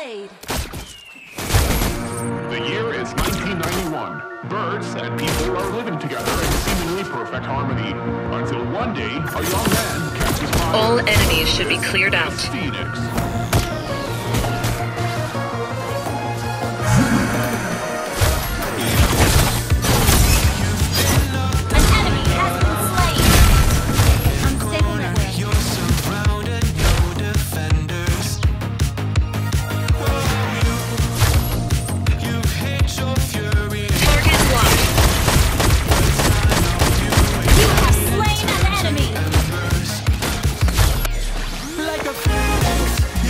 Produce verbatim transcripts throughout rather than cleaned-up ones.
played. The year is nineteen ninety-one. Birds and people are living together in seemingly perfect harmony. Until one day, a young man catches fire. All enemies should be cleared out. Phoenix. Like a phoenix.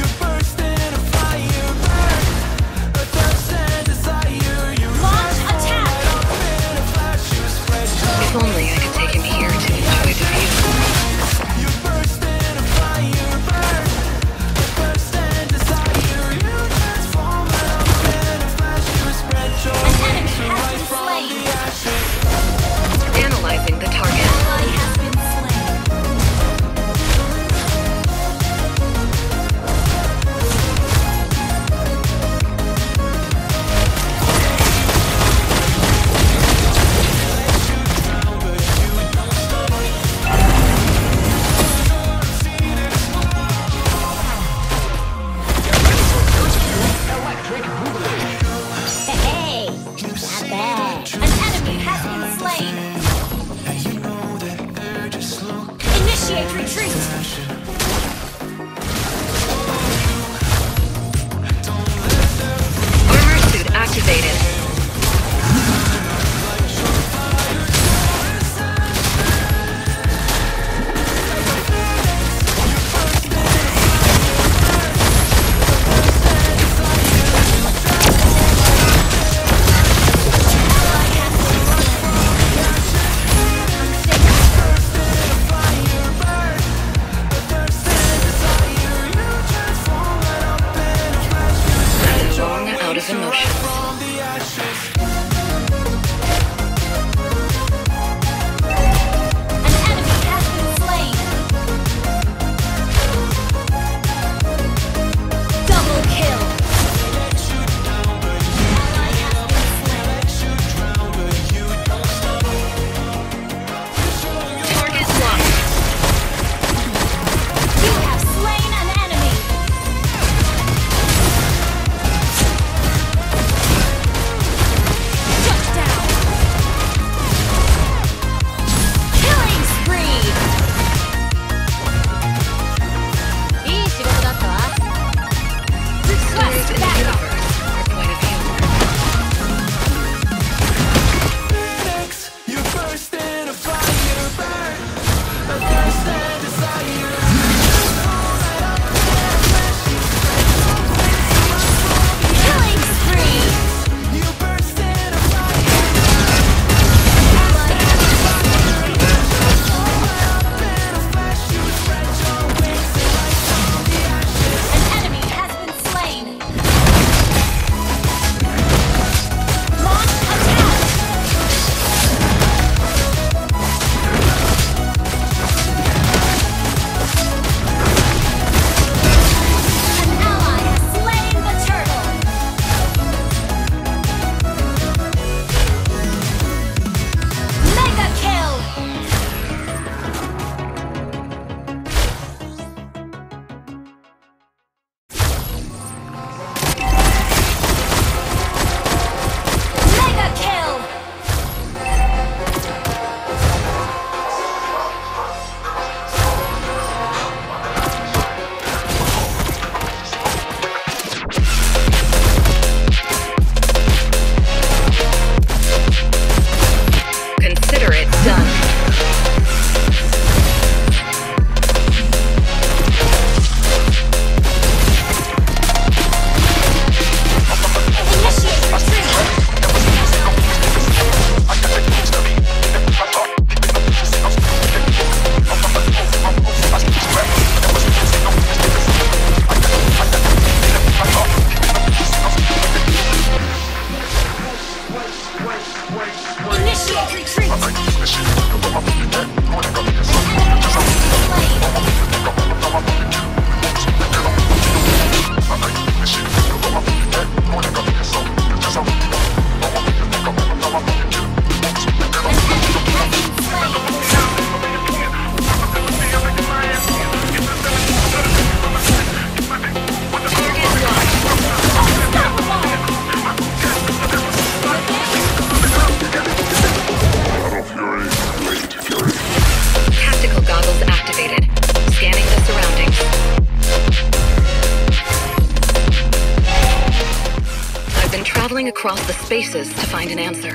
across the spaces to find an answer.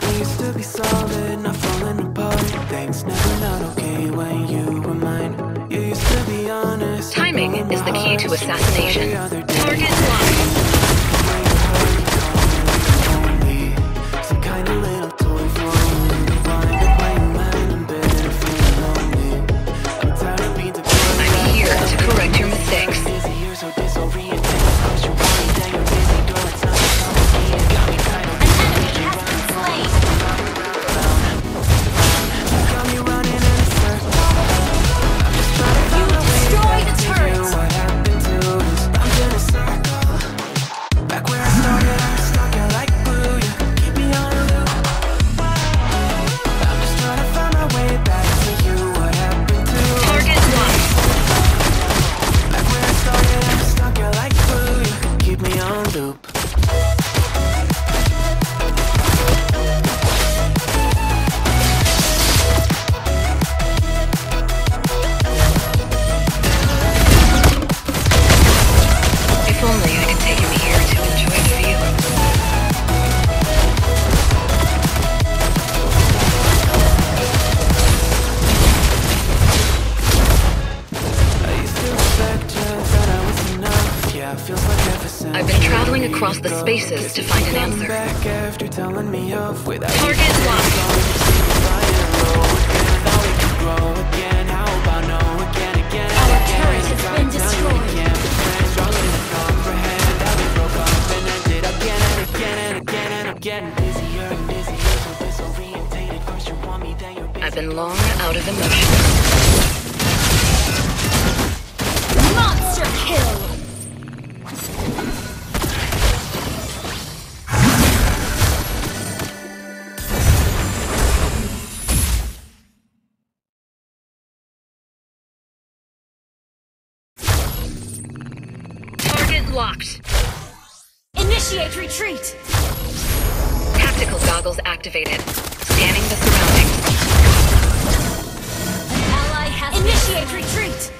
We used to be solid, not falling apart. Things never not okay when you were mine. You used to be honest. Timing is the key to assassination. Target locked. I've been traveling across the spaces to find an answer. Target locked. I've been long out of emotion. Monster kill! Target locked. Initiate retreat! Tactical goggles activated. Scanning the surroundings. Initiate retreat!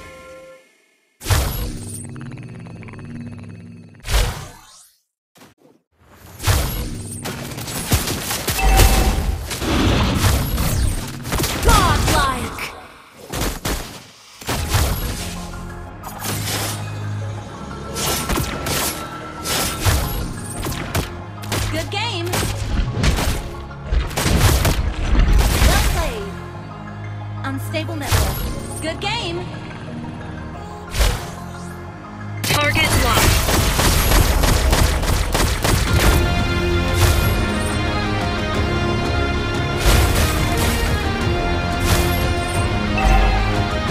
Godlike! Good game! Well played! Unstable network. Good game. Target locked.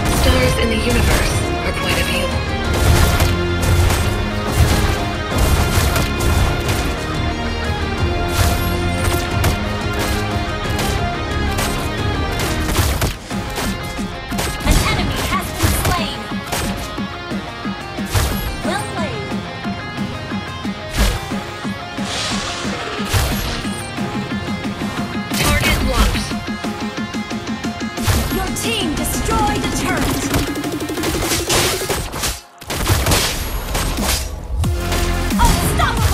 Stars in the universe are point of view. Team, destroy the turret! Unstoppable!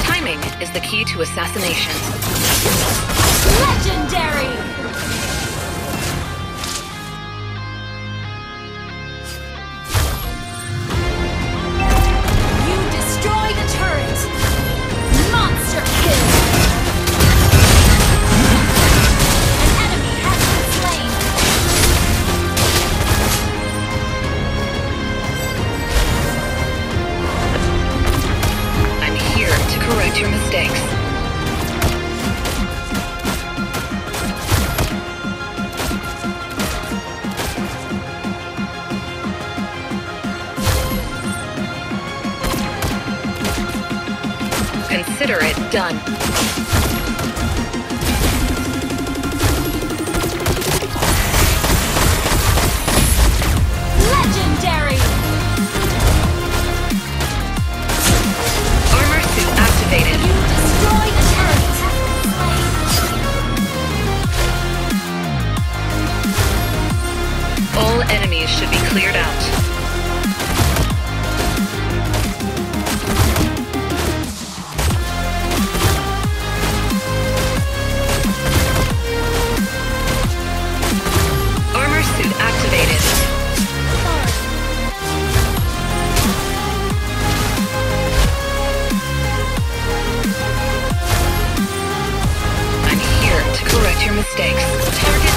Timing is the key to assassination. Legendary! You destroy the turret! Monster kill! An enemy has been slain! I'm here to correct your mistakes. gun. Legendary! Armor suit activated. You destroyed the turret. All enemies should be cleared out. Mistakes. Target